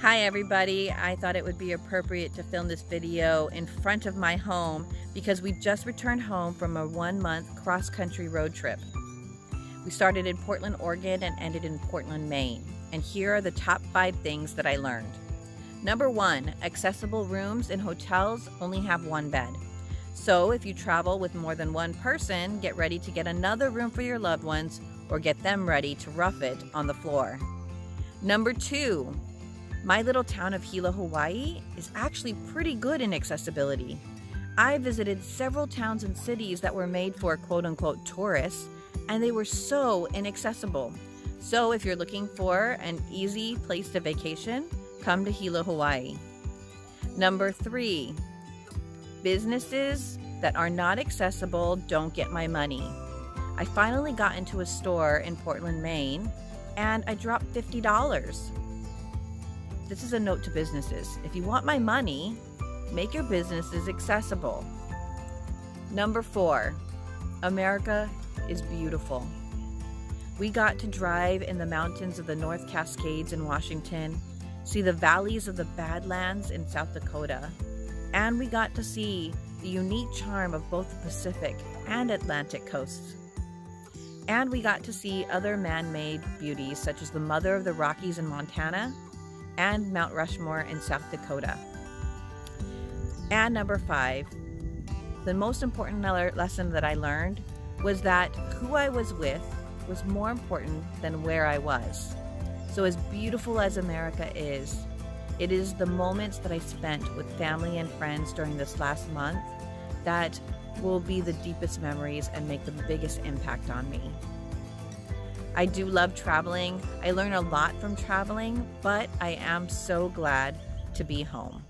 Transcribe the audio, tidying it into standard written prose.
Hi everybody, I thought it would be appropriate to film this video in front of my home because we just returned home from a 1-month cross-country road trip. We started in Portland, Oregon and ended in Portland, Maine. And here are the top 5 things that I learned. Number 1, accessible rooms in hotels only have 1 bed. So if you travel with more than 1 person, get ready to get another room for your loved ones or get them ready to rough it on the floor. Number 2, my little town of Hilo, Hawaii is actually pretty good in accessibility. I visited several towns and cities that were made for quote-unquote tourists, and they were so inaccessible. So if you're looking for an easy place to vacation, come to Hilo, Hawaii. Number 3, businesses that are not accessible don't get my money. I finally got into a store in Portland, Maine, and I dropped $50. This is a note to businesses. If you want my money, make your businesses accessible. Number 4, America is beautiful. We got to drive in the mountains of the North Cascades in Washington, see the valleys of the Badlands in South Dakota, and we got to see the unique charm of both the Pacific and Atlantic coasts. And we got to see other man-made beauties such as the Mother of the Rockies in Montana, and Mount Rushmore in South Dakota. And number 5, the most important lesson that I learned was that who I was with was more important than where I was. So as beautiful as America is, it is the moments that I spent with family and friends during this last month that will be the deepest memories and make the biggest impact on me. I do love traveling. I learn a lot from traveling, but I am so glad to be home.